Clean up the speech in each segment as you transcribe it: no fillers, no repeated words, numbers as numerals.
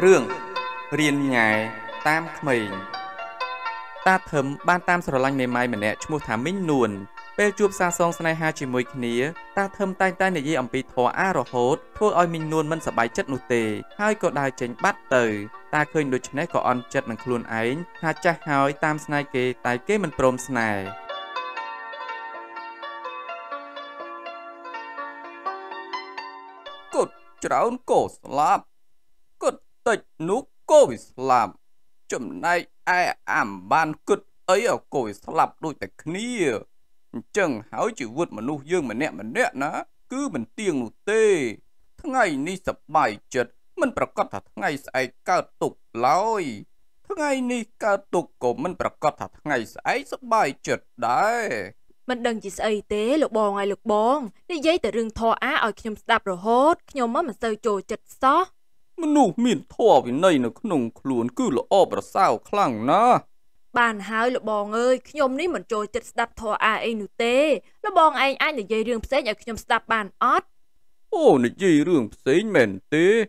Rương Riêng nhài tam khmênh Ta thầm ban tam sở lanh mê mai mẹ nẹ chung thả minh nuồn Bê chup xa song sân này hai chỉ mùi khía Ta thầm tay tay này dì ẩm bị thỏa á rõ hốt Thôi oi minh nuồn mân sở bái chất nụ tề Hai cậu đài chánh bắt tử Ta khơi đối chân này có on chất nâng khuôn ánh Hà cha hỏi tam sân này kê tài kê mân prom sân này Cột trốn cổ lắm Cột tịch nú cô bị làm Chùm này ai ảm ban cất ấy ở cổ lạp đôi tạch nia Chẳng háo chỉ vượt mà nụ dương mà nẹ ná Cứ mình tiếng nụ tê Tháng ngày ni sập bài chật Mình bà có thật ngày sẽ cao tục lôi Tháng ngày ni cao tục của mình bà có thật ngày sẽ sập bài chật đấy Mình đừng chỉ sẽ tế lục bò ngay lục bò Đi dây tại rừng thọ á ở khi nhóm sạp rồi hốt Khi nhóm mà sơ trồi chật xó Mình nụ miền thọ vì này nó có nông khuôn cứ lộ ổ bà sao khẳng ná Bạn hỏi là bọn ơi, khi nhóm này mình trôi chất đạp thỏa ai nụ tế Là bọn anh là dây rương xế nhờ khi nhóm đạp bàn ớt Ồ, nè dây rương xế mẹn tế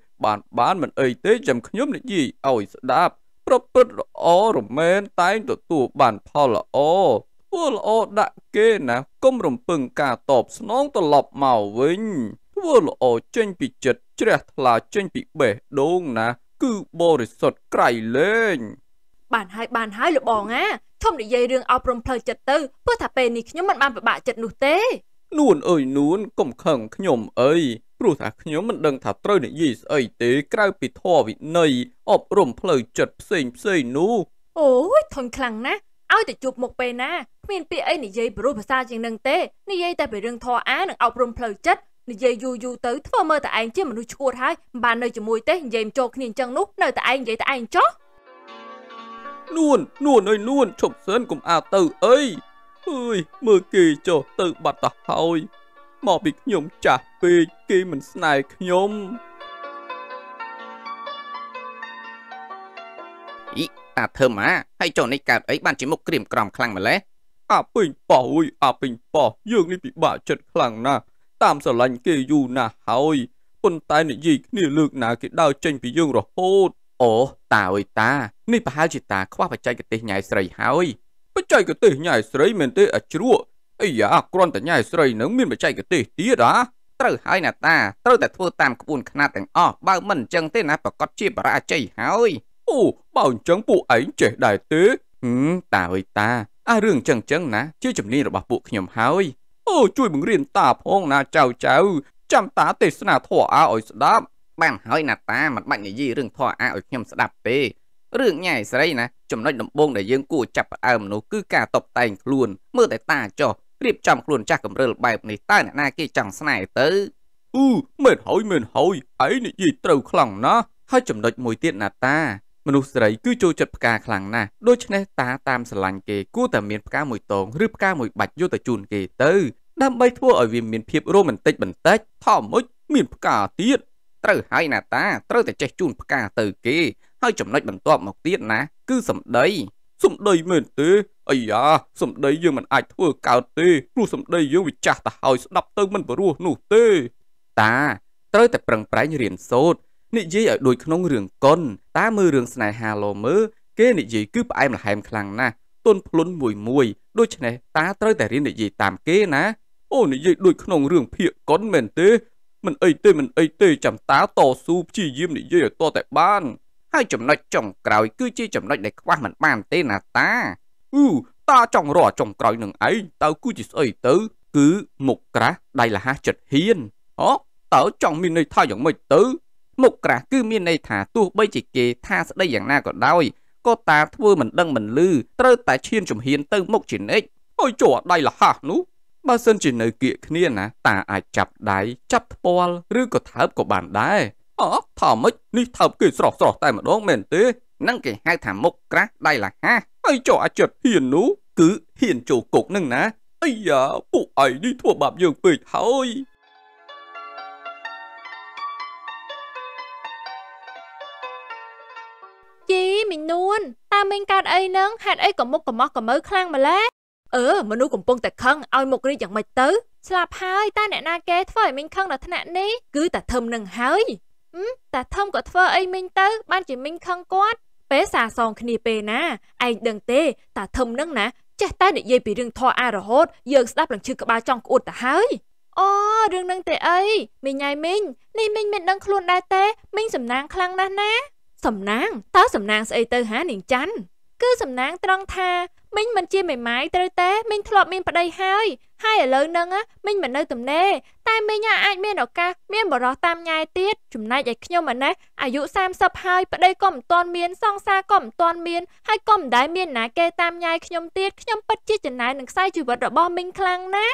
Bạn mình ấy tế chăm khi nhóm này dây ôi sẽ đạp Rất bất là ổ rồi mẹn tay tổ tù bàn phao là ổ Thua là ổ đã kê nà, công rộng bừng cả tộp xe nóng tổ lọc màu vinh Thua là ổ chênh bị chật, trẻ là chênh bị bể đông nà Cứ bò rồi sọt cải lên Bạn hai lựa bò ngá Thông để dây rương ọc rộng phơi chật tư Bước thả bề này khi nhóm bạn và bà chật nụ tế Nuôn ơi nuôn Công khẩn khi nhóm ấy Rủ thả khi nhóm mình đang thả trôi để dây ấy tế Cái bị thò vị này ọc rộng phơi chật xê nụ Ôi thông khẳng ná Ai tự chụp một bề ná Mình bị ấy này dây bởi bà xa chàng nâng tế Này dây ta bởi rương thò á nâng ọc rộng phơi chật Này dây dù dù tới thơ mơ tại anh chứ mà nuôi chua thái Bà nơi cho mùi tế dây cho nhìn chân nút nơi tại anh vậy tại anh chó Nuôn ơi nuôn chụp dân cùng à tử ấy Ơi mơ kì cho tự bạch ta hỏi Mà bị nhóm trả về kì mình snake nhóm Ý à thơm á Hay cho này cạp ấy bạn chỉ một kìm còm khăn mà lẽ à bình bỏ Dương này bị bả chật khăn nà Tam sở lành kì dù nà hỏi Quân tay này gì nì lược nà kì đào chanh bị dương rồi hốt Ồ, ta ơi ta, nì bà hai chị ta khóa bà chạy cái tế nhai sợi hỏi Bà chạy cái tế nhai sợi mình tế ở chứa Ây da, con ta nhai sợi nóng mình bà chạy cái tế tía đó Trời hỏi nà ta, trời ta thua tam của buồn khả nà tàng ọ Bao mình chân tế nà bà có chìa bà ra chạy hỏi Ồ, bao chân bộ ánh trẻ đại tế ta ơi ta, ai rương chân chân ná, chứ chùm ni là bà bộ khả nhầm hỏi Ồ, chui bằng riêng tạp hôn nà chào chào Chăm tá tế xa nà thỏa á ôi xa đáp Bạn hỏi nà ta mặt bạch này dì rừng thỏa áo nhóm sẽ đạp tế Rừng nhảy xa đây nè Chùm nói đồng bông để dương cua chạp áo nó cứ cả tộc tành luôn Mơ tới ta cho Riệp chồng luôn chắc cầm rơ bài này ta nè nà kia chẳng xa này tới mệt hỏi Ấy này dì trâu khẳng nó Hai chùm nói mùi tiết nà ta Mà nụ xa đây cứ chô chật bạc khẳng nà Đôi chân này ta tam xa lành kê Cua tà miền bạc mùi tồn Rư bạc mùi bạch vô tà chùn kê tới Đam bay thua ở vì miền phiếp romantic bẩn tách thòm ích miền bạc tiết Trời hỏi nà ta, trời ta chạy chùn bạc cả từ kia Hơi chùm nói bằng tọa một tiết ná, cứ Xâm đầy mệt tế Ây da, xâm đầy dương mình ai thua cao tế Rùa xâm đầy dương vì chả ta hỏi sẽ đập tơ mình vào rùa nụ tế Ta, trời ta bằng bái như riêng sốt Nị dây ở đôi khăn rừng con Ta mơ rừng xe này hà lô mơ Kê nị dây cứ bà em là hèm khăn ná Tôn phôn mùi Đôi chân này ta trời ta riêng nị dây tạm kê ná Ô nị dây đôi khăn rừng phía con mệt tế Mình ấy tê chẳng tá tỏ xu chi diêm này dây ở to tại ban Hai chấm nói chồng cõi cứ chi chấm nói để qua mình bàn tên là ta ta chồng rõ chồng cõi nâng ấy Tao cứ chỉ sợi tớ Cứ một cả đây là hai chật hiên Tao chồng mình này tha giống mình tớ Một cả cứ mình này thả tu bây chỉ kề tha sẽ đây dạng na còn đau Có ta thua mình đăng mình lư Trơ ta chiên chùm hiên tớ mốc chỉ nếch Ôi chỗ đây là hả nú Bà sân chỉ nơi kia kia nà, ta ai chạp đáy, chạp bòl, rư có tháp của bản đáy. Thả mếch, ní tháp kì sọ sọ tay mà đón mẹn tế. Nâng kì hai thả mốc ra, đây là ha. Ây cho ai chật hiền nú, cứ hiền chỗ cục nâng ná. Ây da, bộ ấy đi thua bạp dương bịch hỏi. Chí, mình nuôn, ta mình cạt ấy nâng, hạt ấy có mốc có mớ khlang mà lá. Mà nụ cùng bông tại khăn, ôi một riêng chẳng mạch tớ Slap hai, ta nẹ na kê, thôi mình khăn là thân nạn ní Cứ ta thơm nâng hơi Ta thông có thơ ấy mình tớ, ban chỉ mình khăn quát. Bé xa xong khỉ bê ná, anh đừng tê, ta thông nâng ná. Chắc ta để dây bị rừng thoa à rồi hốt, dường sắp lần chưa có ba trong cột ta hơi. Ô, rừng nâng tê ấy, mình nhai mình, này mình đăng khuôn đai tê, mình sầm nàng khăn ná ná. Sầm nàng, tớ sầm nàng sẽ tơ há niềng chanh. Cứ sầm nàng trong tha, mình chia mày mái tê tê, mình thọp mình vào đây hơi. Hai ở lớn nâng á, mình mà nơi tùm nê. Tại mình nha ai mình ở ca, mình bỏ rõ tam nhai tiết. Chúng này dạy nhau mà nè, ai dụ sam sập hai, vào đây có một toàn miên, song xa có một toàn miên. Hay có một đáy miên ná kê tam nhai nhóm tiết, nhóm bất chia chẳng này nâng sai chùi vật rõ bò mình khăn ná.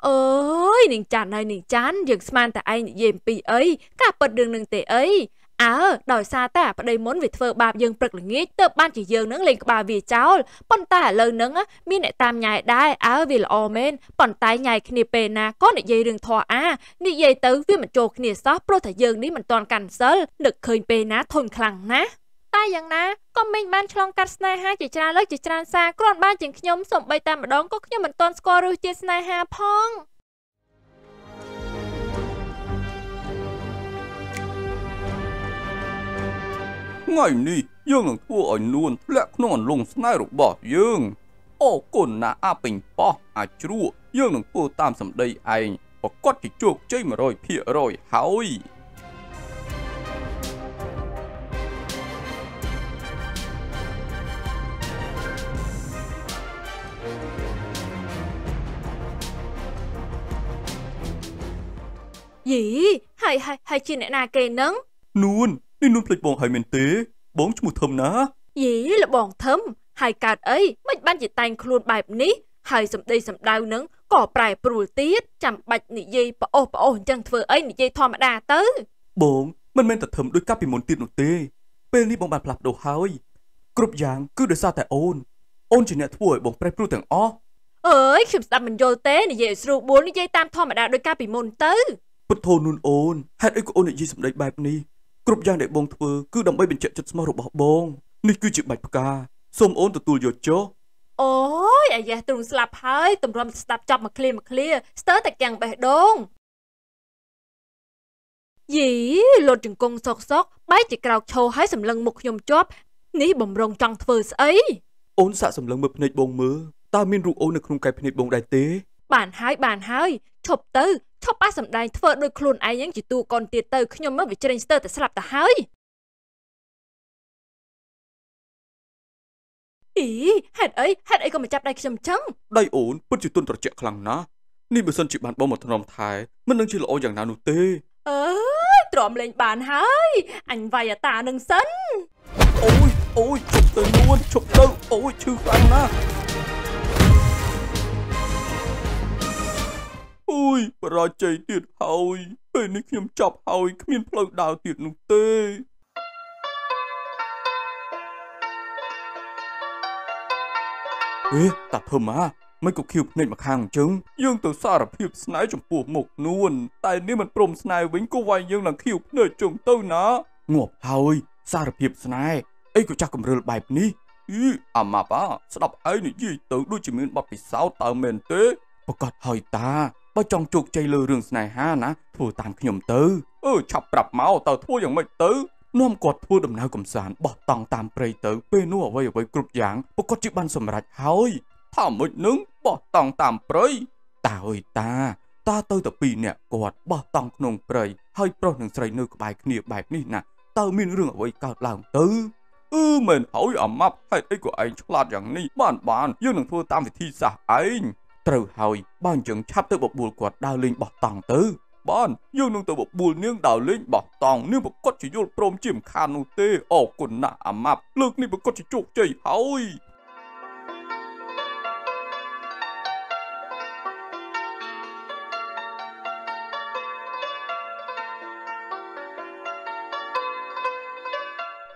Ôi, nâng chán này nâng chán, dường sman ta ai nâng dìm bì ấy, cả bật đường nâng tệ ấy. À, đòi xa ta ở đây muốn về thơ bạp dương bật là nghĩ tớ ban chỉ dương nướng lên của bà vì cháu. Bọn ta ở lời nướng á, mình lại tam nhai đai, á vì là ồ mên. Bọn ta nhai khi nè bề nà, có nè dây đường thọ á. Nè dây tớ vì mình trột nè sóp, rồi thả dương đi mình toàn cảnh sớl, được khơi bề ná thôn khẳng ná. Ta dàng ná, con mình ban cho lòng cắt snai ha chỉ trang lớp chỉ trang xa, có đoàn ban chỉ nhóm sống bay ta mà đón có nhóm mình toàn score rưu trên snai ha phong. Ngày này, dương đang thua ảnh luôn, lẽ không còn lùng snai rục bỏ dương. Ô, còn là á bình bỏ, á chua, dương đang thua tam sầm đây anh. Và có chỉ chuộc chơi mà rồi, phía rồi, hối. Gì? Hay chị nè nà kề nấng? Nôn. Nên luôn phải bọn hai mình tế, bóng cho một thơm ná. Dĩ là bọn thơm, hai cạt ấy, mấy bạn chỉ tành khuôn bài bọn ní. Hai xâm đây xâm đau nâng, có bài bùi tiết, chẳng bạch nị dây bà ổ chẳng thơ ấy nị dây thò mà đà tớ. Bọn, mình men thật thơm đôi cắp bị môn tiết nụ tê. Bên đi bọn bạn lặp đầu hai. Cụp giáng cứ đưa xa tại ôn chỉ nẹ thua bọn bài bùi thẳng ó. Ơi, khiếm xa mình vô tế nị dây srụ bốn nị dây tam thò mà đà đôi cắp bị môn tớ. Bất thô nôn ôn, hạt ấy của ôn nị dây xâm đây bài bọn ní. Cụp giang để bông thơ, cứ đọng bay bình chạy chất màu rộng bỏ bông. Nên cứ chịu bạch ca, xôm ôn từ tù dột chó. Ôi, ai da, tùm slap hơi, tùm rộm slap chọc mà clear, stớ tại càng bẻ đông. Dĩ, lột trường công sọt sọt, bái chỉ cào châu hái sầm lân một nhom chóp, ní bồng rồng trăng thơ ấy. Ôn xạ sầm lân mập nịch bông mơ, ta miên rụng ôn được không cài nịch bông đại tế. Bản hái, chọc tớ. Thóc bác sầm đài thơ đôi khuôn ai nhắn chỉ tu còn tiệt tờ khi nhóm mất về trên tờ tại xa lạp ta hơi. Ý, hạt ấy còn mà chạp đài khi chầm chấm. Đây ổn, bất chỉ tuân trò trẻ khẳng ná. Nên bởi sân chỉ bàn bó một thằng rộng thái, mất nâng chỉ là ổ dàng nào nụ tê. Trộm lên bàn hơi, anh vay à ta nâng sân. Ôi, chụp tớ luôn, chụp tớ, ôi, chư khẳng ná. Ôi, bà ra cháy tiệt hồi, bên này khiếm chọc hồi, khmiên phơi đào tiệt nụ tê. Ê, ta thơm á, mấy cậu khiếp nên mà khang chứng. Dương tớ xa rạp hiệp snáy trong phùa mục luôn, tại nếu mình prôm snáy vĩnh cô vay dương làng khiếp nơi chồng tớ ná. Ngọp hồi, xa rạp hiệp snáy, ấy cậu chắc cầm rơi bài ní. Ý, à mà bà, sẽ đọc ấy này gì tớ đôi chỉ miễn bạp vì sao ta mền tế. Bà cọt hỏi ta. Bà trong chuột chay lơ rừng này ha ná, thua tam khi nhầm tớ. Chọc rạp máu tao thua dòng mạch tớ. Nó không còn thua đầm nào cầm sản, bỏ tòng tam prey tớ, bê nô ở vây cụp giáng, bà có chiếc ban sầm rạch hói. Thả mịch nứng, bỏ tòng tam prey. Ta ơi ta tơi tờ pì nè cọt, bỏ tòng nông prey, hơi pro nâng sầy nơi của bài kia bài này nè, tao miên rừng ở vây cao làng tớ. Mình hỏi ở mập, hay ấy của anh cho lạt rằng này, bạn, nhưng đừng thua tam thì thi xả anh. Trâu hồi, bọn chừng chắp tới bọc bùi quạt đào linh bọc tòng tư. Bọn, dương nâng tới bọc bùi niêng đào linh bọc tòng niêng bọc cốt chỉ vô prom chìm khá nụ tê. Ồ, còn nạ à mạp, lực niêng bọc cốt chỉ chụp chảy hôi.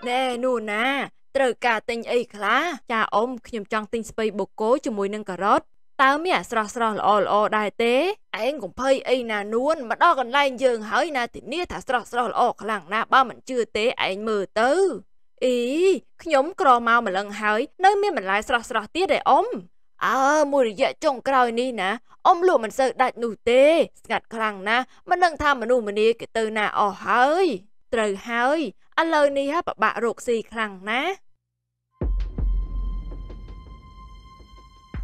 Nè, nụ nà, trâu cả tình ấy khá. Chà ôm, nhầm chọn tình spay bọc cố cho mùi nâng cà rốt. Tao mới à sro lo đại tế, anh cũng phơi y nà nuôn mà đó còn lai giường hỏi nà thì nia thả sro lo khẳng nà ba mình chưa tế anh mờ tứ. Ý, nhóm cò mau mà lần hỏi, nơi miên mình lại sro tiết để ôm. À, mùi dạ trông còi ni nà, ôm lụa mình sợ đại nụ tê, ngặt khẳng nà, mà nâng tham mà nụ mình đi cái từ nà ồ hơi. Trời hơi, anh lời ni hả bạ ruột gì khẳng ná.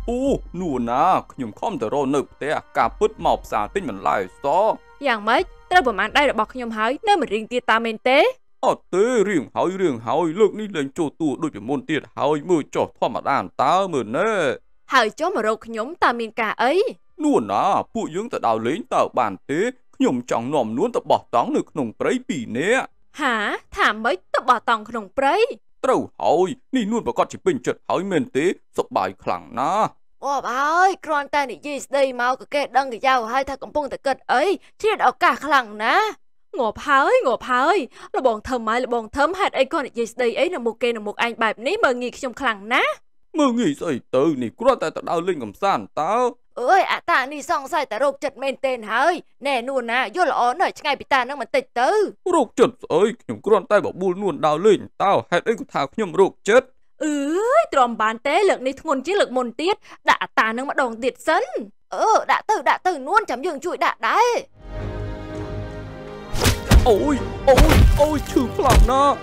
Ú, nụ nà, nhưng không thể rô nực thế à, cả bứt mọc xa tinh mình lại xó. Dạng mấy, tôi bẩm anh đây là bọc nhầm hỏi, nơi mình riêng tiết ta mên tế. Ở tế riêng hỏi, lực ní lên chỗ tù đôi bình môn tiết hỏi, mưa cho thoa mặt đàn ta mừng nè. Hỏi cho mà rô nhóm ta mên cả ấy. Nụ nà, phụ dưỡng ta đào lên tạo bàn tế, nhóm chẳng nòm luôn ta bỏ tóng nực nồng bấy bì nè. Hả, thả mấy ta bỏ tóng nồng bấy. Trâu hỏi, ní luôn bà con chỉ bình chật hỏi mên tế, sọc bài khẳng ná. Ôi bà ơi, con ta này gì đây mau cái kẹt đăng cái dao hay thằng cũng bông ta cật ấy, chỉ là cả khẳng ná. Ngộp hỡi, là bọn thầm mãi là bọn thấm hạt ấy con này gì ấy là một kê là một anh bạp ní mơ nghỉ trong khẳng ná. Mơ nghỉ dậy từ này, con ta đau linh cầm sàn tao. Ơi, ạ ta này xong sai ta rục chật mên tên hỡi, nè nuôn à, vô là ổn ở ngay bị ta nâng mà tịch tử. Rục chật ơi, nhưng con ta bảo buôn nuôn đau linh tao, hạt ấy của thảo nhầm rục chết. Tròm bàn tế lực này ngôn chiến lực môn tiết đã tà nâng mà đòn tiệt sân. Đã từ luôn chấm dừng chuỗi đã đấy. Ôi chữ lòng nó.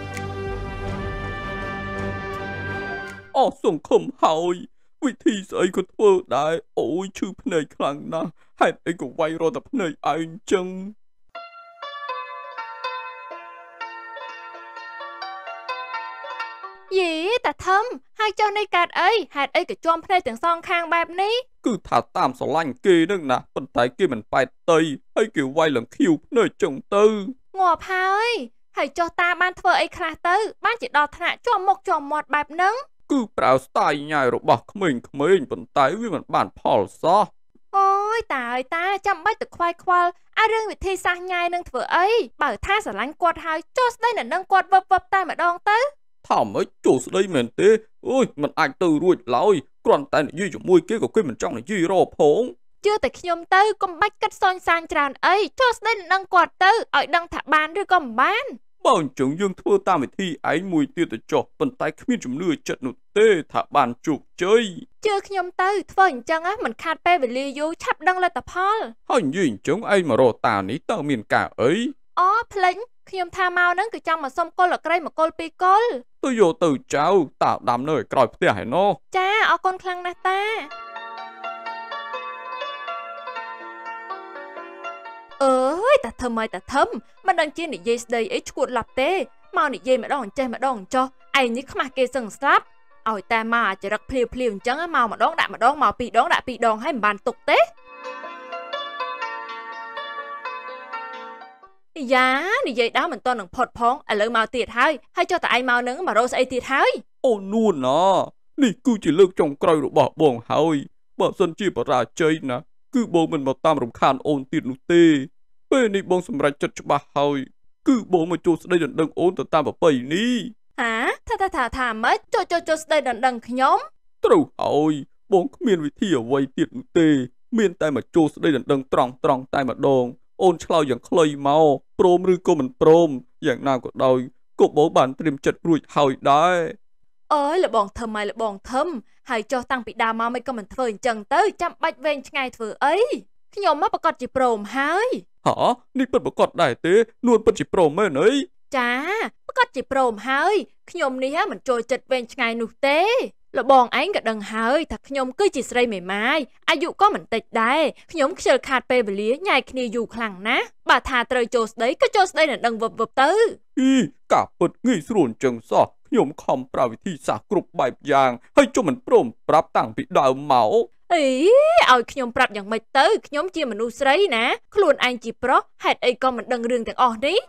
Ở xuống không hỏi vì thì ấy có thơ đại. Ôi chữ này khẳng nó hẹn ấy cũng quay rồi tập này anh chăng. Dì, ta thâm, hai chân này cạt ấy, hạt ấy cái chôm này tiếng son khang bạp ní. Cứ thả tam sổ lành kia nâng nà, phần thái kia mình bài tây, hay kiểu quay lần khiêu nơi chồng tư. Ngọp hà ơi, hãy cho ta ban thơ ấy khá tư, ban chỉ đọt thả chôm một bạp nâng. Cứ bảo tay nhai rồi bọc mình, phần thái vì mình bàn phò xó. Ôi, ta ơi ta, chăm bách tự khoai khoal, ai rương vị thi sang nhai nâng thơ ấy, bảo tha sổ lành quạt hai, cho đây là nâng quạt vập vập tay mà đong tới. Thảo mấy chỗ đây mình thế, ôi mình anh từ ruột lòi, còn tại này gì cho môi kia của quê mình trong này gì rồi phóng. Chưa tại khi nhóm tư con bách cách son sang tràn ấy, cho đây là năng quạt tư, ở đăng thả bàn rồi còn bán. Bọn chúng dương thua ta mới thi ánh mùi tiêu tự cho, phần tay khi mình chúng lừa chật nụ tê thả bàn chụp chơi. Chưa khi nhóm tư, thua hình chân á, mình khát bê về lì dù chắp đăng là tập hôn. Hình như chúng anh mà rồi tà ní tao mình cả ấy. Ó, plênh. Khi nhóm tha mau nâng cứ trong mà xong cô là cây mà cô pi cô. Tôi vô từ cháu, tạo đám nơi còi phía hải nó. Chá, ở con khăn nà ta. Ơi, ta thơm ơi ta thơm. Mà đang chia nị dây đây ấy chuột lập tê. Mau nị dây mà đòn chơi mà đòn cho. Anh như khá mà kê sừng sáp. Ôi ta mà chỉ đặc pliêu pliêu chẳng á mau mà đón màu bị đón đã bị đòn hay bàn tục tê. Dạ, như vậy đó mình toàn nâng phọt phong, à lỡ mau tiệt hơi, hay cho ta ai mau nâng mà rô sẽ tiệt hơi. Ô nuôn à, này cứ chỉ lược trong cây rồi bỏ bọn hơi, bỏ sân chi bỏ ra chơi nè, cứ bố mình vào tam rộng khăn ôn tiệt nụ tê, bê này bọn xâm ra chất cho bà hơi, cứ bố mà cho đây đần đần ôn tờ tam vào bầy ní. Hả? Thà mấy, cho đây đần đần nhóm. Trâu hơi, bọn có miền vị thi ở vầy tiệt nụ tê, miền tay mà cho đây đần đần tròn tay mà đòn. Ôn chào dạng khơi mau, prom rư cô mình prom, dạng nào của đời, cô bố bạn tìm chật rùi hồi đấy. Ơi là bọn thơm mày là bọn thơm, hãy cho tăng bị đà mau mấy con mình thơ chẳng tới chăm bạch vên ngay thử ấy. Khi nhóm mắt bà con chỉ prom hái. Hả? Nên bật bà con đại tế, luôn bật chỉ prom mê nấy. Chà, bà con chỉ prom hái, khi nhóm này hả mình trôi chật vên ngay nụ tế. Là bọn anh gật đằng hơi, thật nhóm cứ chỉ xây mềm mai, ai dụ có mình tịch đấy, nhóm chơi khát bê bê lý, nhai kia dù khẳng ná, bà thà trời chốt đấy, cái chốt đây là đằng vập vập tư. Ý, cả bật nghi sổn chẳng sao, nhóm không bảo vì thi xã cục bài giang, hay cho mình bồm bạp tàng bị đào máu. Ý, ôi nhóm bạp giang mệt tư, nhóm chia mình u sấy ná, luôn anh chỉ bó, hạt ấy con mình đằng rương thằng ổn đấy.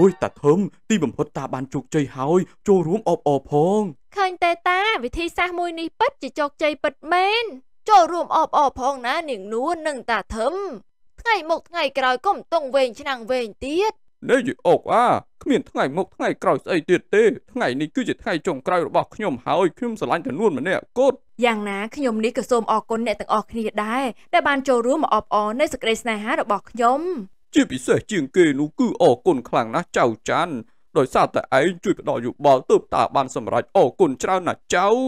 Ôi ta thơm, tìm bẩm hốt ta bàn chuộc chơi hói, cho rúm ọp hông. Khanh tê ta, vì thi xa mùi ní bích chỉ chọc chơi bật mên. Cho rúm ọp hông ná niềng nua nâng ta thơm. Ngày một ngày còi cũng tông vên chứ năng vên tiết. Nếu gì ọc à, miền ngày một ngày còi xây tiết tê. Ngày này cứ chỉ ngày chồng còi rồi bọc nhòm hói, khuyên xa lanh thần luôn mà nè, cốt. Giang ná, khi nhòm ní cửa xôm ọp con nẹ tầng ọp kia đáy, đã bàn cho rúm ọp ọp nơi sạc rê xa há rồi bọc nhòm. Chỉ bị sẻ chiêng kê nó cứ ổ cồn khẳng ná chào chán. Đối xa tại anh chui vào đòi dụ bỏ tụp ta bàn xâm rạch ổ cùn trao nà cháu.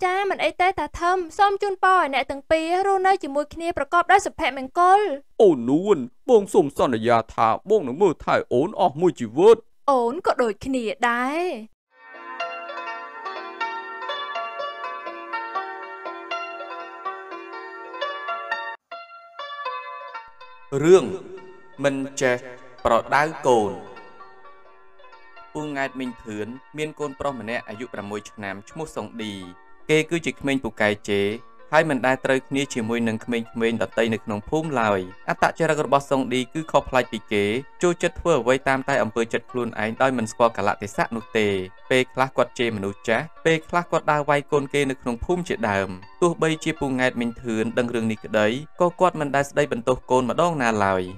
Chà mình ấy tế ta thâm, xong chun bò ở nẹ tầng pì rô nơi chỉ mùi kia bà cọp đá sập hẹ mình côn. Ồ nuôn, bông xùm xôn là già thả bông nó mơ thải ốn ọ mùi chỉ vớt. Ốn có đôi kia đáy. Rương mình chè bỏ đáy cồn. Phương ngài mình thướng, miên côn bỏ mình nẹ ảy dụ bà mùi chẳng nàm chút mô sống đi. Kê cứ dịch mình bụng cái chế, hai mình đã trời khní chỉ mùi nâng mình đọc tay nực nông phùm lại. Át tạ cho ra gọt bó xong đi cứ khó phá bị kế, chô chất thua ở vây tam tay ẩm vơi chất luôn ánh đôi mình squa cả lạ tế xác nụ tề. Pê khá quạt chê mà nụ chá, pê khá quạt đa vay côn kê nực nông phùm chế đàm. Tù bây chê bụng ngài mình thướng đăng rừng nịch đấy, có quạt mình đã đây bần tốt côn mà đong nà lại.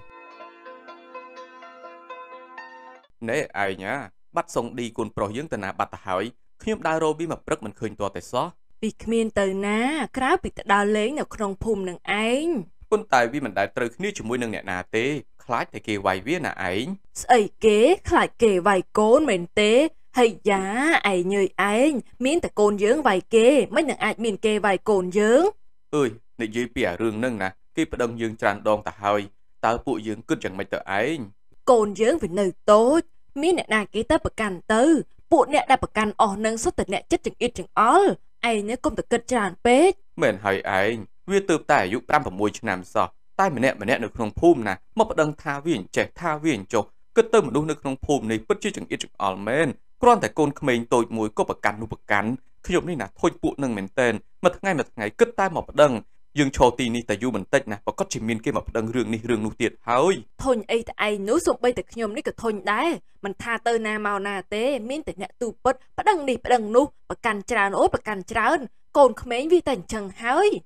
Nế ai nhá, bắt xong đi côn pro dưỡng tên à bắt ta hỏi. Khi em đa rô bí mập rớt mình khuyên tòa tại xót. Vì mình từ ná, khá bị ta đa lấy nào không phùm nâng ánh. Quân tài vì mình đã từ khi chủ mùi nâng nẹ nà tế, khá thầy kê vài viết nà ánh. Sợi kế, khá kê vài côn mình tế, hay giá, ai nhơi ánh, miễn ta côn dưỡng vài kê, mấy nâng ai mình kê vài côn dưỡng. Ơi, nè dưới bìa rương nâng nà, kê bà đông dương tràn đòn ta hơi, ta phụ dưỡng cứ chẳng mày tờ ánh. Côn dưỡng vì nơi tốt, miễn nè nà kê ta bà càn tư. Bộ nẹ đã bậc căn ổ nâng xuất từ nẹ chất chừng ít chừng ổ. Ai nhớ công được cất tràn bếch. Mình hỏi anh, vì tụp tài dụng tam và mùi cho nàm giọt. Tại mình nẹ được nông phùm nà. Mà bậc đăng tha viên trẻ tha viên chục. Cứ tơ một đu nực nông phùm này bất chứ chừng ít chừng ổ mên. Còn tại con mình tôi mùi có bậc căn nụ bậc căn. Khi dụng này là thôi bộ nâng mình tên. Mà tháng ngày cất tay mà bậc đăng. Dương cho tì ni tài dụ mình tách nà. Và có chỉ miên kia mà bậc đăng rương ni rương nụ tiệt hơi. Thôi ai nấu dụng bây tạch nhôm ní cả thôi đấy. Mình tha tơ nà màu nà tế, miễn tình nạ tù bất, bà đăng đi bà đăng nu, bà càn trả nốt bà càn trả ơn, còn không mấy vi tần chẳng hơi.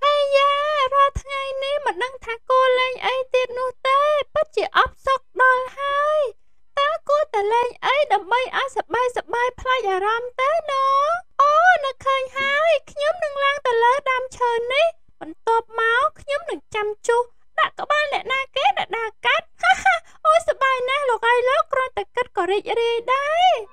Ây da, ra tháng ngày ní mà đăng thả cô lên ấy tiết nu tế, bất chỉ ốc sọc đòi hơi. Ta cô ta lên ấy đầm bây á sập bay play giả râm tế nó. Nó khơi hai, khi nhóm nâng lang tờ lỡ đam trời ní. Vẫn tốt máu, khi nhóm nâng chăm chú. Đã có ba lẽ na kết đã đà cắt. Ha ha, ôi sợ bài na lọc ai lọc rồi ta kết có rì rì đấy.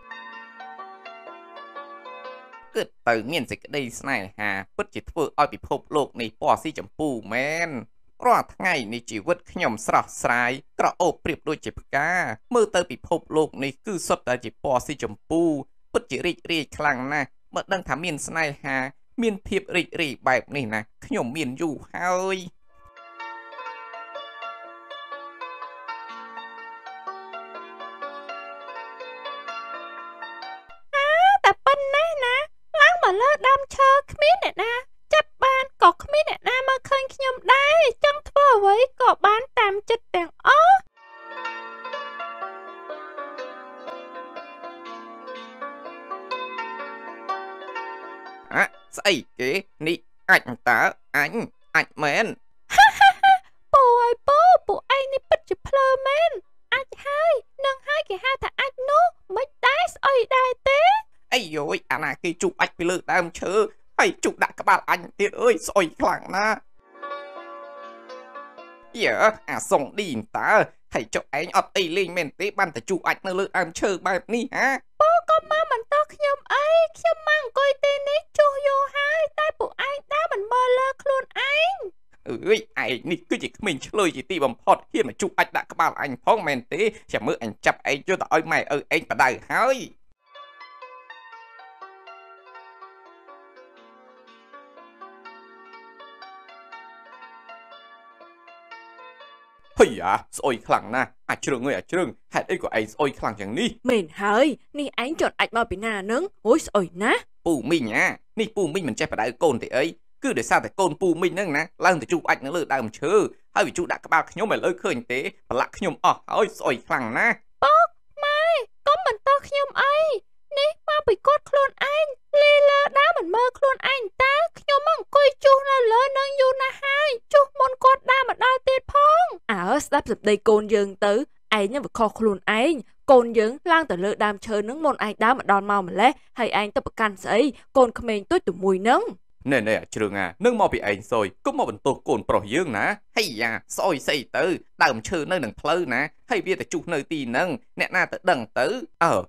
Cứ tờ miền dịch ở đây này hà. Bất chỉ thưa oi bị phộp lột này bỏ si chấm phù men. Rõ tháng ngày này chỉ vứt khi nhóm sạc sài. Cả ổ priệp đôi chế bậc ca. Mơ tờ bị phộp lột này cứ xuất ra chỉ bỏ si chấm phù. Bất chỉ rì rì khăn na. Bất đăng thả miền sài hà, miền thiệp rỉ rỉ bẹp này nè, nhóm miền dù hơi. À, ta bân này nè, láng mà lỡ đam chờ khmít này nè, chấp bàn có khmít này nè mà khơi nhóm đây, chẳng thua với có bán tam chất đèn ớ. Xây kế ni ảnh tớ ảnh mến. Ha ha ha, bố ơi bố anh ni bất chữ plơ mến. Ảnh hai, nâng hai kì hai thả ảnh nô, mấy đáy xoay đài tế. Ây dồi, anh à kì chụp ảnh bị lửa đàm chứ. Hay chụp đã các bạn ảnh tiết ơi, xoay khẳng nà. Dạ, à xong đi ta, hãy cho anh ọt ấy lên mến tế bàn ta chụp ảnh nâng lửa đàm chứ bài ni hả. Bố có mà mình to khi nhóm ấy, khi nhóm mang coi tên ấy cho vô hai, tay bộ anh đã mình mơ lơ luôn anh. Ơi, anh này cứ chỉ mình chơi chỉ tìm bằng hot khi mà chụp anh đã các bạn anh phong mèn tế, chả mơ anh chập anh cho tao mày ơi anh bà đầy hơi. Ây à, xôi khẳng nà, à trường ơi à trường, hạt ấy của anh xôi khẳng chẳng ni. Mình hơi, ni anh chọn ảnh màu bị nà nướng, ôi xôi ná. Pù mình à, ni pù mình chép ở đại côn thế ấy. Cứ để sao thầy côn pù mình nâng ná, lăng thầy chú ảnh nó lỡ đàm chứ. Hay vì chú đã các bạn nhóm mày lỡ khởi tế, và lạc nhóm ơ, ôi xôi khẳng nà. Bốc, mai, có mình to nhóm ấy, ni mà bị cốt khôn anh, lê lỡ đá mình mơ khôn anh ta, nhóm mong coi chú là lỡ nâng dù nà hai, chú môn cốt đá mà đôi tiết phong. Ở sắp dập đây côn dương tử, anh nhớ vật khó khôn anh. Côn dương lang tờ lỡ đàm chơi nướng môn anh đá mà đòn màu mà lẽ. Hay anh tập bậc căn sấy, côn không mình tốt tụi mùi nướng. Nè, trường à, nâng mò bị ảnh rồi, cũng mò bẩn tột cồn bỏ dương ná. Hay à, xôi xây tớ, đàm chơ nơi nâng plơ ná, hay biết là chụp nơi tì nâng, nẹ na tớ đằng tớ.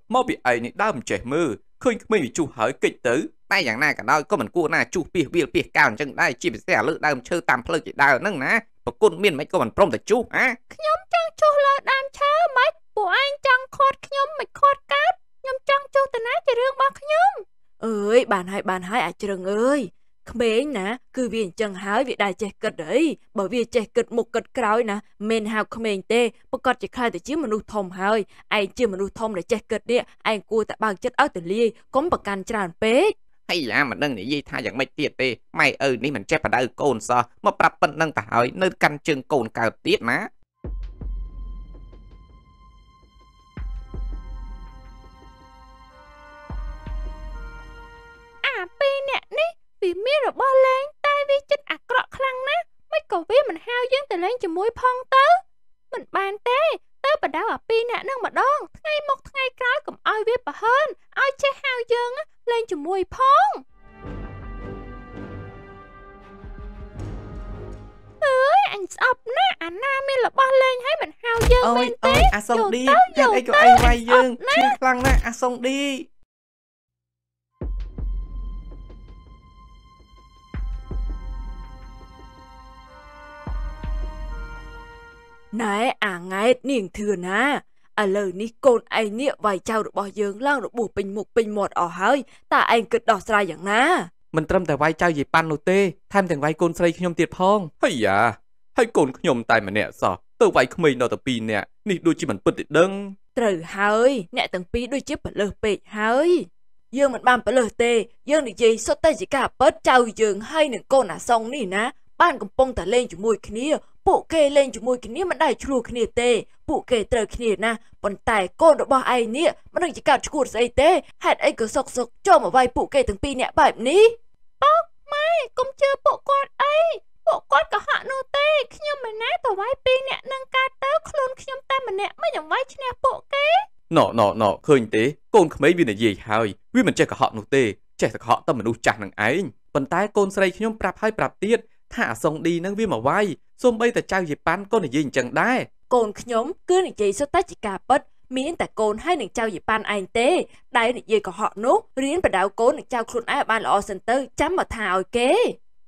Mò bị ảnh đàm trẻ mư, khuyên mình bị chụp hỏi kịch tớ. Tay dạng này cả đôi, có mình cua na chụp bìa cao chân đây, chỉ bị xe lự đàm chơ tàm plơ kịch đào nâng ná. Và côn miên mấy con mình prong tớ chụp á. Nhóm chăng chô là đàm chơ mấy, của anh chăng khót nhóm mấy khót cáp. Nhóm chăng chô tớ ná chỉ rương bác nhóm. Ơi, bàn hai à trường ơi. Bên nè, cứ viên chân hái vì đài trẻ cất đấy, bởi vì trẻ cất một cất cõi nè, men hào không men tê, bất cật chỉ khai từ chiếc mà nuôi thom hơi, anh chưa mà nuôi thom để trẻ cất đi, anh cua tại bằng chất áo từ ly, cống bậc can tràn pé. Hay là mà nâng để dây thay dạng mấy tiệt tê, mày ơi ní mình chép vào đây cồn so, mà bập bận nâng tả hỏi nơi căn trường cồn cào tiết má. À pê nè ní. Vì miếng rồi bó lên, tay vi chích ạc rọ khăn ná. Mấy cậu vi mình hao dân từ lên cho mùi phong tớ. Mình bàn tớ bà đau ở pin nạ nâng mà đón. Ngay một ngày cái cũng oi vi bà hơn. Oi chê hao dân á, lên cho mùi phong. Ơi, anh sọc ná, anh nam mi là bó lên hay mình hao dân bên tí. Ôi, à xong đi, gần đây cậu anh vai dân, chuyên khăn ná, à xong đi. Này à ngay niềng thừa nà, à lời ní côn anh nịa vài trao được bỏ dương lao được bù bình một ở hơi, ta anh cực đỏ ra dạng nà. Mình trâm tại vài trao gì pan lô tê, tham thành vài côn xây nhom tiệt phong. Hay à, hay côn nhom tài mà nè sọ, tờ vài không mình nó tập pin nè, nị đôi chi mình bật để đâng. Trời hơi, nè tầng pí đôi chiếc bật lơ pệ hơi. Dương mình ban bật lơ tê, dương được gì, số tay chỉ cả bớt trao dương hay nè côn à xong nị nà, ban cũng pong tả lên chụp mùi kia. Bộ kê lên cho mùi kinh niệm mà đài chú kinh niệm tê. Bộ kê trời kinh niệm nà. Bọn tài con đã bỏ ai niệm. Mà đừng chỉ cào chú cuộc dây tê. Hạt ấy cứ sọc sọc cho mà vay bộ kê từng pi nẹ bạp ní. Bóc mai cũng chưa bộ con ấy. Bộ con có họ nô tê. Khi nhầm mà nát tỏ vay pi nẹ nâng ca tớ. Khi luôn khi nhầm ta mà nẹ mới nhầm vay cho nẹ bộ kê. Nọ khơi tế. Con không mấy viên là gì hài. Vì mình chơi cả họ nô tê. Trẻ thật họ tâm mình ưu chạc nặng ấy. Bọn tài con xây khi nhầm prap hay prap tiết. Thả xong đi nâng viên mà vai. Xong bây giờ trao dịp bán con này dình chẳng đai. Còn nhóm cứ này dì xuất tách chỉ cả bất. Miễn tại con hay nâng trao dịp bán anh tế. Đãi này dì có họ nốt. Riêng bà đảo con nâng trao khuôn ai bán là ổ sân tư. Chắm mà thả ôi kế.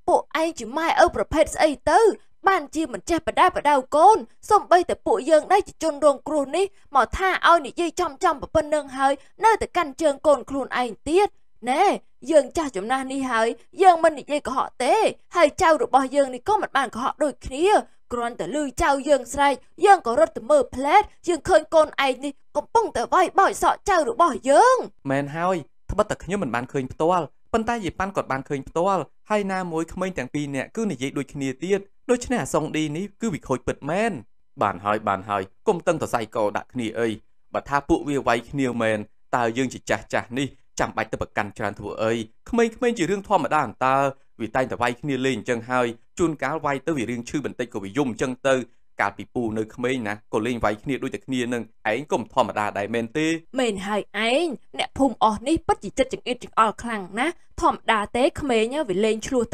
Bộ anh chỉ mai ơ bà phết xây tư. Bạn chì mình chép bà đảo con. Xong bây giờ bộ dân đây chỉ chôn rôn khuôn ní. Mà thả ôi này dì trong bà phân nâng hơi. Nơi tại căn trường con khuôn anh tiết. Nè, dương chào chúng ta đi hỏi, dương mình đi của họ tế, hay chào được bao dương thì có mặt bàn của họ đôi kia. Còn tớ lưu chào dương sai, dương có rất tớ mơ plét, dương khơi con anh đi, có bông tớ vai bỏ sọ chào được bao dương. Mẹn hoi, thật bất tật như mình bàn khơi tố, bàn tay dịp bàn còn bàn khơi tố, hay na mối không anh tàng pì nẹ cứ này dạy đôi kia tiết, đôi chứ nè xong đi ní cứ bị khôi bật men. Bàn hỏi, công tân tớ say cò đặt kia ơi, bà tha phụ vi vay kia men, ta dương chỉ chà đi. Chẳng bạch tớ bật canh tràn thua ơi. Không chỉ riêng thoa mà đàn ta. Vì tay tớ vay kia lên chân hơi. Chôn cá vay tớ vì riêng chư bình tây của vì dùng chân tớ. Cả bị bù nơi khmênh nè. Còn lên vay kia đôi tớ kia nâng. Anh cũng thoa mà đà đại men tê. Mền hai anh. Nẹ phùm ổ ní bất chỉ chất chẳng ít chẳng ổ khăn ná. Thoa mà đà tế khmênh nhá. Vì lên chua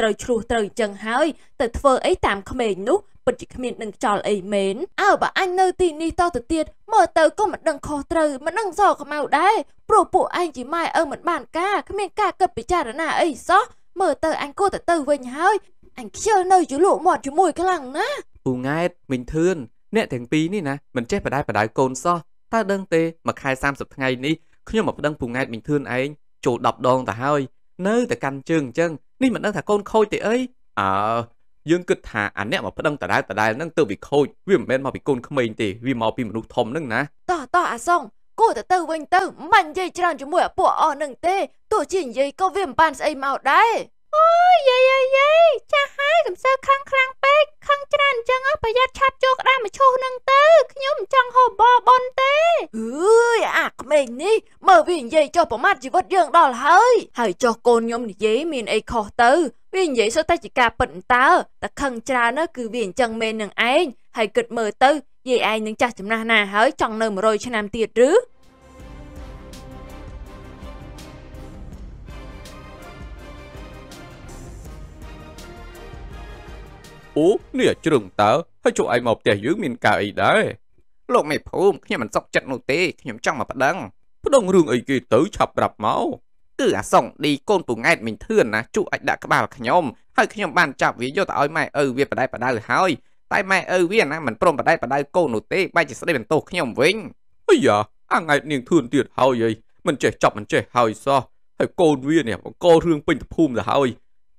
trời chân hơi. Tớ thơ ấy tạm khmênh nút. Bất chỉ khmênh nâng trò ấy mến. Bà anh nơi tì ni to tớ tiệt. Mở tớ có mặt đằng khó trời mà nâng giò có màu đáy. Rồi bộ anh chỉ mai ơ một bàn ca. Cái miền ca cập bị trả ra nà ấy xó. Mở tờ anh cô tờ tờ vinh hơi. Anh chưa nơi chú lụ mọt chú mùi cái lăng ná. Ngay, mình thương. Nẹ thằng Pí này nè, mình chết bà đai côn xó. Ta đơn tê, mặc hai sam sập ngày ní. Cứ nhưng mà đơn phù ngay mình thương anh. Chủ đọc đòn tà hơi. Nơi tà canh trường chân. Ní mà đơn thả côn khôi tê ấy. Dương cực thả ảnh nẹ mà phát đăng tà đai nâng tờ bị khôi. Vì mà men mà bị côn không mình tê. Vì mà bị một nụ thom nâng ná. To à xong. Cô ta tư vinh tư, mạnh dây tràn cho mùi ở bộ ở nâng tê. Tổ chỉnh dây có viêm bàn xây màu đấy. Ôi, dây, cha hai cầm sơ khăn bếch. Khăn tràn chân ớt bà giác chạp cho cái đàn mà chô nâng tê. Nhưng chẳng hồ bò bôn tê. Ui, ạc mình đi. Mở viên dây cho bỏ mắt chỉ vật dương đó là hơi. Hãy cho con nhóm này dây mình ấy khó tư. Viên dây số ta chỉ cà bận ta. Ta khăn tràn nó cứ viên chân mê nâng anh. Hãy cực mơ tư. Dây ai nâng chạc chấm nà nà hơi trong nơi mà rồi cho nam tiệt rứ. เนี่ยจรึงเต๋อให้ช่วยไอ้หมอบแต่ยืมมินกาอีได้โลกไม่พูมยังมันซอกจัดนูเต้ยังจ้องมาประดังประดังเรื่องไอ้กีตื้อฉับปรับเมาcứ à xong đi côn phủ ngay mình thưa nè chú anh đã các bà khẩn nhom hơi khẩn nhom bàn chạp ví dụ tại mai ơi việt bà đây hỏi tại mai ơi việt nè mình prom bà đây côn nụ tê bay chỉ sẽ đây mình tổ khẩn nhom vĩnh bây giờ ăn ngày niềng thường tuyệt hao gì mình trẻ chọc mình trẻ hao sao hay côn việt nè cô thương bình phum là hao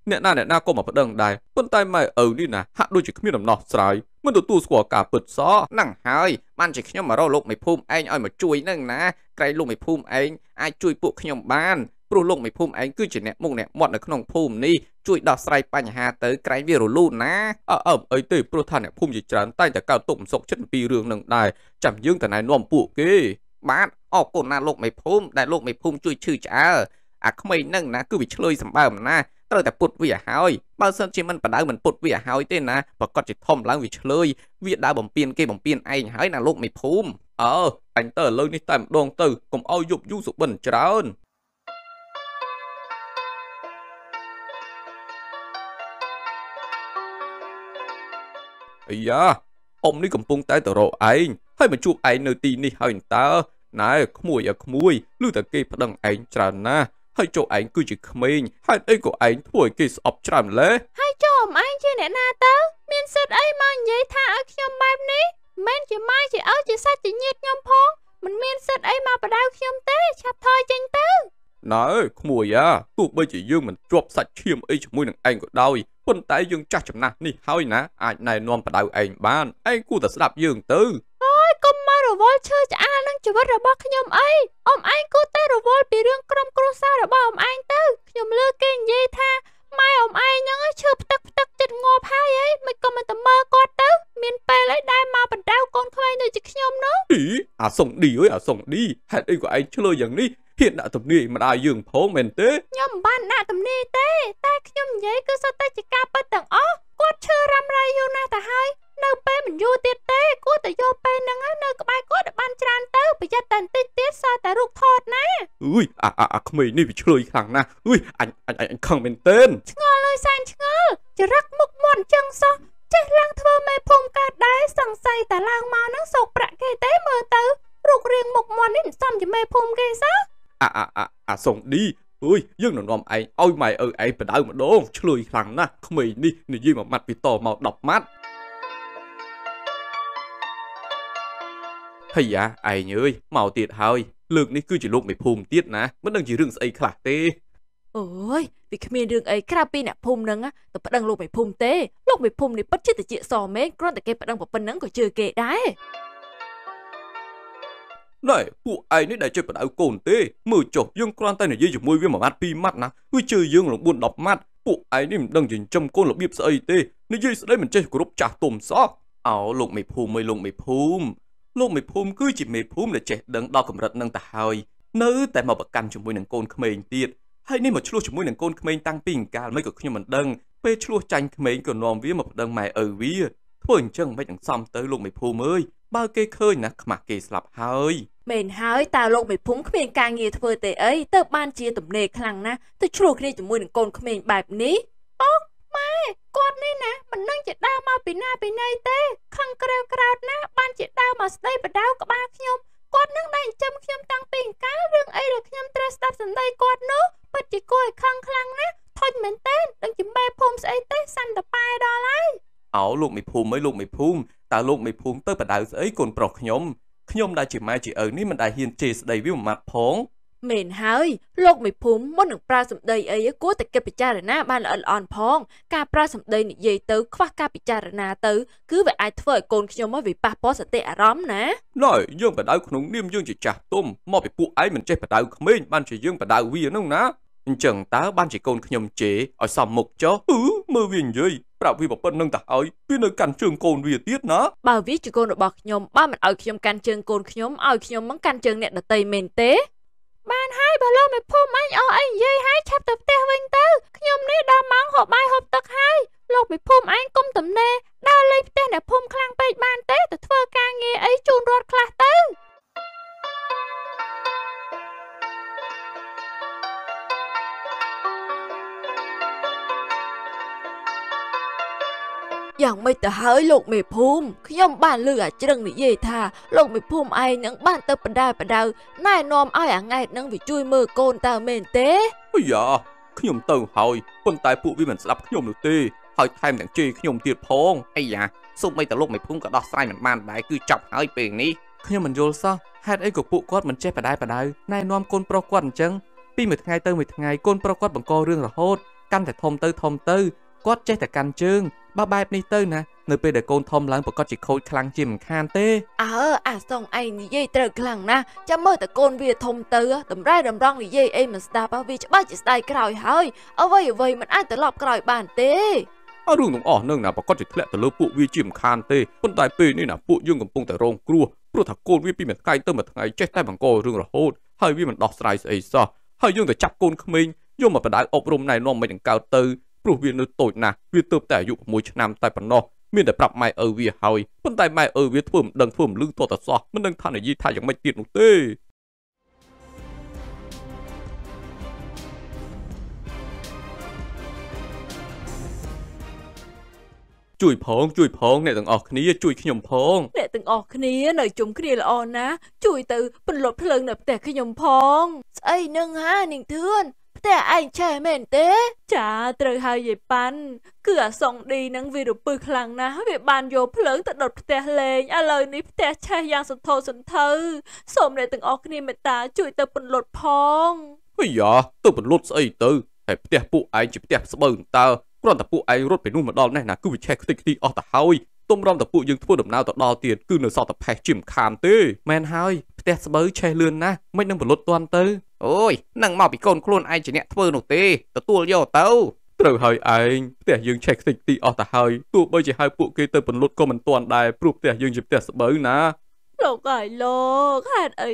nè na cô mà bắt đằng đài bên tay mai ở đi nè hạ đôi chỉ không biết làm nọ sải mình tụt sủa cả bật xó nặng hơi ban chỉ khẩn nhom mà rau lục mày phum anh ơi mà chui nâng nè cây lục mày phum anh ai chui bộ khẩn nhom banรูลงไม่พุ่มไอ้กู้จีเน่มุกเน่หมดในขนมพุ่มนี่ช่วยดอกไซปัญหาเต๋อไกรวิรูลูนะไอ้ตีโปรทันเนี่ยพุ่มจีจานใต้แต่ก้าวตุ่มศกชั้นปีเรื่องหนึ่งได้จำยื่งแต่นายนวมปุกี้บ้านออกคนน่าลงไม่พุ่มได้ลงไม่พุ่มช่วยชื่อจ้าเขาไม่นั่งนะกู้วิชเลยสัมบ้ามันนะตั้งแต่ปุดวิ่งหายบ้านเซนจิมันปะได้เหมือนปุดวิ่งหายเต้นนะประกอบจิตทอมล้างวิชเลยวิ่งดาวบ่มเปียนเก็บบ่มเปียนไอ้หายน่าลงไม่พุ่มอันเต๋อเลยนี่แต่ดวงเต๋อผมเอาหยุบยุ่งสุบันจานông ní cầm bông tay tờ rộ anh hay mà chụp anh nơi tì ní hay ta nãy khmui khmui lưu ta kê phát đăng anh tràn na hay cho anh cứ chỉ khmênh hay ấy của anh thổi kê sọp tràn lê hay cho ông anh chưa nè na tớ miền sứt ấy mà vậy tha ức nhom bài ní men chỉ mai chỉ áo chỉ sát chỉ nhiệt nhom phong mình miền sứt ấy mà bà đau nhom té chạp thôi chanh tớ nãy khmui tụi bây chỉ dương mình chụp sạch chiêm ấy cho mui anh của đauคนตายยังจับจำนานี่เฮ้ยนะไอ้นายนวมปะดาวเองบ้านไอ้กูแต่สลับยังตื้อโอ้ยก็มาหรือว่าเชื่อจะอ่านนั่งจะว่าระบาดขยมไอ้อมไอ้กูแต่หรือว่าปีเรื่องกรมกรุซาหรือว่าอมไอ้ตื้อขยมเลือกเก่งยี่ท่าไม่อมไอ้ยังเชื่อตักจิตงอพายไอ้ไม่ก็มันแต่เมื่อกอดตื้อมีนไปเลยได้มาปะดาวก้นเข้าไปในจิตขยมเนาะดีส่งดีเอ้ยส่งดีให้ไอ้กูไอ้เชื่ออย่างนี้hiện đã tập đi mà đã dừng phố mình thế nhưng ban đã tập đi thế ta nhưng vậy cứ sao ta chỉ cao bên tầng ó quát chưa ram ra yêu na ta hai nơi bên mình vô tiệt thế cô ta vô bên nâng á nơi có bài cô đã ban tràn tới bây giờ tần tít tít sao ta rụt thọt nè ui không mày đi bị chơi thằng na ui anh không mình tên ngờ lời san ngờ chỉ rắc mục mòn chân sao chết lang thưa mày phùng cả đáy sằng say ta lang mau nắng sộc bạc kê tế mờ tử rụt riêng mục mòn đến xong chỉ mày phùng kê saoส่งดีเอ้ยยื่นหนอนไอ้เอาใหม่ไอ้ไปได้มาโดนช่วยครั้งนะขมิ้นนี่นี่ยื่นมามัดปีต่อมาดอกมัดเฮ้ยไอ้เนยเมาติดเฮ้ยเรื่องนี้คือจีลูกไม่ภูมิติดนะมันดังจีเรื่องไอ้ขลักเต้โอ้ยวิขมิ้นเรื่องไอ้คราปีน่ะภูมินั่งอ่ะแต่ปะดังลูกไม่ภูมิเต้ลูกไม่ภูมินี่ปัจจิตแต่เจี๊ยสอมเองกรอนแต่เกปะดังแบบปนนั่งก็เจอเกได้này phụ ai nấy đại chơi bật áo cồn tê mở chọc dương quan tay này dây chụp môi viên mà mát pi mắt nè vui chơi dương là buồn đọc mắt phụ ai nấy đang nhìn chăm côn là biếp sợi tê nấy dây sợi mình chơi group trả tôm xót áo lục mày phum cứ chỉ mày phum là trẻ đang đau cầm rật nâng tà hơi nữ tại mà bật canh chụp môi nàng côn khmênh tiệt hay nấy mà chua chụp môi nàng côn khmênh tăng pin cao mấy cực như mình đăng pe chua tranh khmênh còn nòm vía mà đăng mày ở vía thôi chẳng mấy chẳng xong tới lục mày phum ơi bao cây khơi nè mà cây sập hơi mền hơi ta lục mày phum khmênh càng nghe thưa tệ ấy tớ ban chia tụm nề khăng na tớ chua kia chụp môi nàng côn khmênh bài ní ốc mai con ní nè mình nâng chỉ đau mau bị nay tê khăng kêu kêu na ban chỉ đau mà đây bị đau cả ba khiêm con nâng đây châm khiêm tăng pin cá riêng ấy được khiêm tres đáp sân đây con nữa bắt chỉ coi khăng khăng na thôi mình tên đừng chìm bay phum ấy tê san tập bài đó lấy áo lục mày phum mấy lục mày phumตาลูกไม่พูมเตอร์ประดาวเอ้ยคนปลอกขยมได้จีไม้จีนี่มันได้เฮียนเจสได้วิวมาพงเหม็นหายโลกไม่พูมมดหนึ่งปลาสมเดย์เอ้ยกู้แต่แกปิจารณาบ้านอ่อนพองกาปลาสมเดย์นี่เยเตอร์คว้าการปิจารณาเตอร์คือแบบไอ้ถ้วยคนขยมว่าวิปาโพสเตอร้อมนะน้อยยื่นประดาวขนมนิ่มยื่นจีจ่าต้มมอบไปปูไอ้มันเจประดาวขมิ้นบ้านจียื่นประดาววิวนั่งนะจังตาบ้านจีคนขยมเจเอาสามหมกจ้อเมื่อวิ่งเยยปรับวิบปั้นนั่งตาเอาพี่เนยกันเชิงโกนวิ่งเตี้ยนะบ่าววิ่งจีโกนบอกขยมบ้านมันเอาขยมกันเชิงโกนขยมเอาขยมมันกันเชิงเนี่ยเดตเตยเมนเต้บ้านให้บ่าวเราไม่พูดไม่เอาไอ้เยยให้ชับตับเตะวิ่งเตอขยมนี่ดามังหอบไม้หอบตักให้โลกไม่พูดไอ้ก้มต่ำเนยดาเลยเตะเนี่ยพูดคลังไปบ้านเต้แต่เธอการเงยไอ้จูนรถคลาเตอ យ៉ាងមិនទៅហើយលោកមេភូមិខ្ញុំបានលឺអាជ្រឹងនិយាយថាលោកមេភូមិឯងនឹងបានទៅបណ្ដៅណែនាំឲ្យអាង៉ែតនឹងវាជួយមើលកូនតើមែនទេអីយ៉ាខ្ញុំទៅហើយប៉ុន្តែពួកវាមិនស្ដាប់ខ្ញុំនោះទេហើយថែមទាំងជេរខ្ញុំទៀតផងអីយ៉ាសូម្បីតែលោកមេភូមិក៏ដោះស្រាយមិនបានដែរគឺចប់ហើយពេលនេះខ្ញុំមិនយល់សោះហេតុអីក៏ពួកគាត់មិនចេះបណ្ដៅណែនាំកូនប្រុសគាត់អញ្ចឹងពីមួយថ្ងៃទៅមួយថ្ងៃកូនប្រុសគាត់បង្ករឿងរហូតកាន់តែធំទៅគាត់ចេះតែកាន់ជើងបើបែបនេះទៅណានៅពេលដែលកូនធំឡើងប្រកាសជាខូចខ្លាំងជាមិនខានទេអាសងឯងនិយាយត្រូវខ្លាំងណាស់ចាំមើលតែកូនវាធំទៅតម្រែតម្រង់និយាយអីមិនស្ដាប់វាច្បាស់ជាស្ដាយក្រោយហើយអ្វីមិនអាចត្រឡប់ក្រោយបានទេរឿងទាំងអស់នឹងណាប្រកាសជាធ្លាក់ទៅលើពួកវាជាមិនខានទេប៉ុន្តែពេលនេះណាពួកយើងកំពុងតែរងគ្រោះព្រោះថាកូនវាពីមួយថ្ងៃទៅមួយថ្ងៃចេះតែបង្ករឿងរហូតហើយវាមិនដោះស្រាយស្អីសោះហើយយើងទៅចាប់កូនក្មេងយកមកបណ្ដៅអប់រំណែនាំមិនដង្កើតទៅព្រោះវានៅតូចណាស់វាទើបតែអាយុ6ឆ្នាំតែប៉ុណ្ណោះមានតែប្រាប់ម៉ែឪវាហើយប៉ុន្តែម៉ែឪវាធ្វើមិនដឹងធ្វើមិនលឺតតសោះមិនដឹងថានិយាយថាយ៉ាងម៉េចទៀតនោះទេជួយផងអ្នកទាំងអស់គ្នាជួយខ្ញុំផងអ្នកទាំងអស់គ្នានៅជុំគ្នាល្អណាជួយទៅពន្លត់ភ្លើងនៅផ្ទះខ្ញុំផងស្អីនឹងហានាងធឿនផ្ទះឯងឆេះមែនទេចាត្រូវហើយយាយប៉ាន់គឺអាសងឌីនឹងវារពឹសខ្លាំងណាស់វាបានយកភ្លើងទៅដុតផ្ទះលេងឥឡូវនេះផ្ទះឆេះយ៉ាងសន្ធោសន្ធៅសូមអ្នកទាំងអស់គ្នាមេត្តាជួយទៅពន្លត់ផងអីយ៉ាទៅពន្លត់ស្អីទៅតែផ្ទះពួកឯងជាផ្ទះស្បូវតើគ្រាន់តែពួកឯងរត់ពីនោះមកដល់នេះណាគឺវាឆេះខ្ទេចខ្ទីអស់ទៅហើយទុំរំតែពួកយើងធ្វើដំណើរទៅដល់ទៀតគឺនៅសល់តែផេះជាមិនខានទេមែនហើយផ្ទះស្បូវឆេះលឿនណាស់មិននឹងពន្លត់ទាន់ទៅអូយនឹងមកពីកូនខ្លួនឯងជាអ្នកធ្វើនោះទេទទួលយកទៅត្រូវហើយឯងផ្ទះយើងឆេះខ្ទេចខ្ទីអស់ទៅហើយទោះបីជាហៅពួកគេទៅពន្លត់ក៏មិនទាន់ដែរព្រោះផ្ទះយើងជាផ្ទះស្បូវណាលោកអើយលោកហេតុអី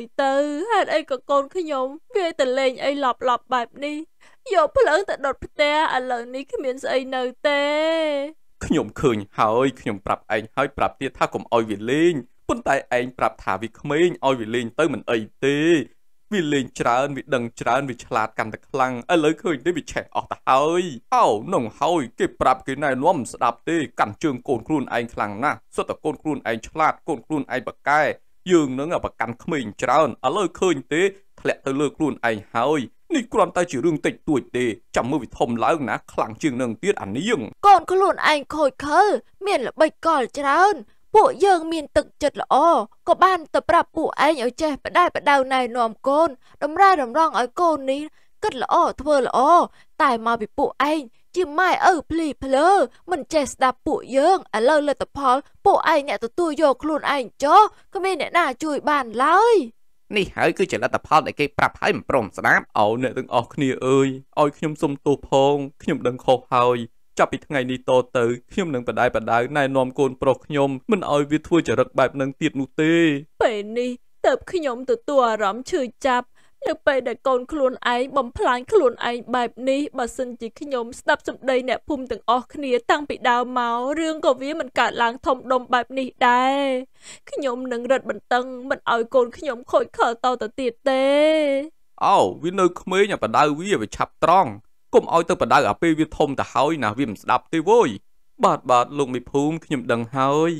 ក៏កូនខ្ញុំវាទៅលេងអីលប់បែបនេះយកភ្លើងទៅដុតផ្ទះឥឡូវនេះគ្មានស្អីនៅទេខ្ញុំឃើញហើយខ្ញុំប្រាប់ឯងហើយប្រាប់ទៀតថាកុំអោយវាលេងប៉ុន្តែឯងប្រាប់ថាវាក្មេងអោយវាលេងទៅមិនអីទេវាលេងច្រើនវាដឹងច្រើនវាឆ្លាតកាន់តែខ្លាំងឥឡូវឃើញទេវាឆេះអស់ទៅហើយនោះហើយគេប្រាប់គេណែនាំស្ដាប់ទេកាន់ជើងកូនខ្លួនឯងខ្លាំងណាស់សុទ្ធតែកូនខ្លួនឯងឆ្លាតកូនខ្លួនឯងបកែយើងនឹងប្រកាន់ក្មេងច្រើនឥឡូវឃើញទេធ្លាក់ទៅលើខ្លួនឯងហើយនេះគ្រាន់តែជារឿងតិចតួចទេចាំមើលវាធំឡើងណាខ្លាំងជាងនឹងទៀតអានាងកូនខ្លួនឯងខូចខើមានល្បិចកលច្រើនពួកយើងមានទឹកចិត្តល្អក៏បានទៅប្រាប់ពួកឯងឲ្យចេះបដៅណែនាំកូនតម្រែតម្រង់ឲ្យកូននេះគិតល្អធ្វើល្អតែមកពីពួកឯងជាម៉ែឪភ្លីភ្លើមិនចេះស្ដាប់ពួកយើងឥឡូវលទ្ធផលពួកឯងអ្នកទទួលយកខ្លួនឯងចោះគ្មានអ្នកណាជួយបានឡើយនេះហើយគឺជាលទ្ធផលដែលគេប្រាប់ហើយមិនព្រមស្ដាប់អ្នកទាំងអស់គ្នាអើយឲ្យខ្ញុំសុំទោសផងខ្ញុំដឹងខុសហើយចាប់ពីថ្ងៃនេះតទៅខ្ញុំនឹងបដៅណែនាំកូនប្រុសខ្ញុំមិនឲ្យវាធ្វើចរិតបែបនឹងទៀតនោះទេពេលនេះតើបខ្ញុំទទួលអារម្មណ៍ឈឺចាប់នៅពេលដែលកូនខ្លួនឯងបំផ្លាញខ្លួនឯងបែបនេះបើសិនជាខ្ញុំស្ដាប់សម្ដីអ្នកភូមិទាំងអស់គ្នាតាំងពីដើមមករឿងក៏វាមិនកើតឡើងធំដុំបែបនេះដែរខ្ញុំនឹងរឹតបន្តឹងមិនឲ្យកូនខ្ញុំខូចខើតទៅទៀតទេវានៅក្មេងបដៅវាឆាប់ត្រង់កុំឲ្យទៅបដៅអាពេលវាធំទៅហើយណាវាមិនស្ដាប់ទេវយបាទលោកមេភូមិខ្ញុំដឹងហើយ